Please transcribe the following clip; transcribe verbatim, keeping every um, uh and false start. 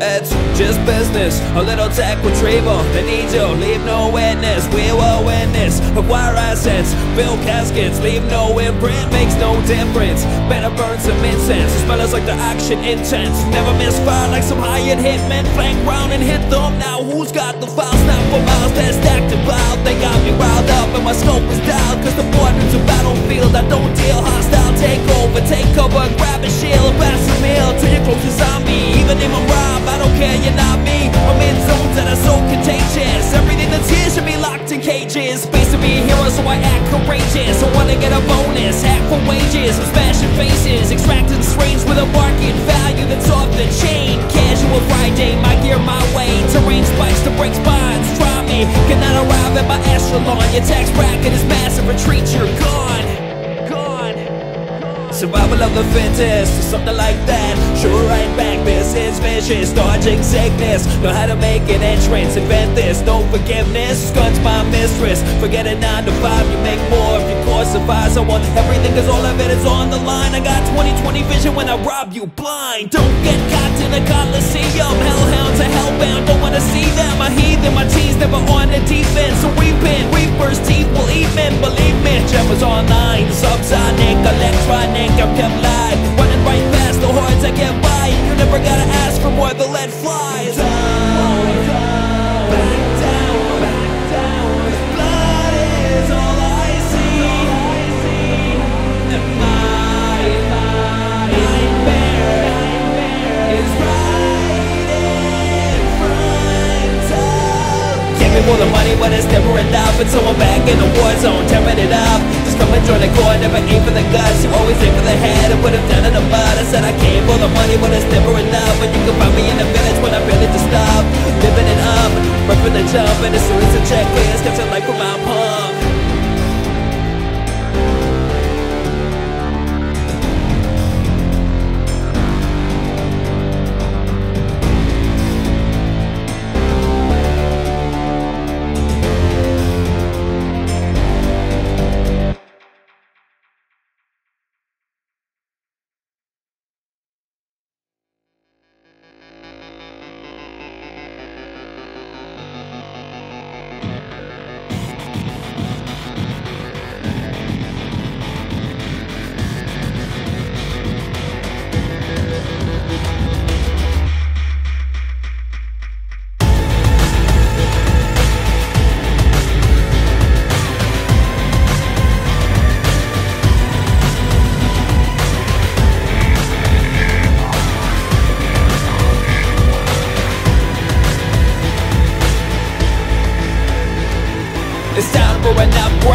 It's just business, a little tech retrieval. They need you, leave no witness. We will witness, acquire assets, build caskets, leave no imprint. Makes no difference, better burn some incense. Smells like the action intense. Never misfire like some hired hitmen. Flank round and hit them. Now who's got the files? Not for miles, they're stacked and piled. They got me riled up and my scope is dialed, cause the border's a battlefield. I don't deal hostile takeover. Take cover, grab a shield, pass a meal till you're close to zombie. Even if I'm robbed, I don't care, you're not me. I'm in zones that are so contagious. Everything that's here should be locked in cages. Space to be a hero, so I act courageous. I wanna get a bonus, hack for wages. I'm smashing faces, extracting strains with a market value that's off the chain. Casual Friday, my gear my way. Terrain spikes to break spines, try me. Cannot arrive at my echelon. Your tax bracket is massive, retreat, you're gone. Survival of the fittest, or something like that. Sure, right back, this is vicious. Dodging sickness, know how to make an entrance. Invent this, no forgiveness. Guns my mistress, forget a nine to five. You make more if your core survives. I want everything cause all of it is on the line. I got twenty twenty vision when I rob you blind. Don't get caught in the coliseum. Hellhounds are hellbound, don't wanna see them. I heed them, my team's never on the defense. So we've been, reaper's teeth will eat men. Believe me, Jeffers online, subsonic, electronic. I'm kept live, running right past the hordes I get by. You never gotta ask for more, the lead flies. Down, down, back down, back down. This blood is all I see, all I see. And my, my nightmare, nightmare is right in front of. Give me more the money when it's never enough. And so I'm back in the war zone, tearing it up. Come and join the core, never aim for the guts. You always aim for the head, and put him down in the mud. I said I came for the money, but it's never enough. But you can find me in the village when I barely just stop. Living it up, right from the jump. And as soon as the checklist, catch a life from my pump. It's time for an upgrade.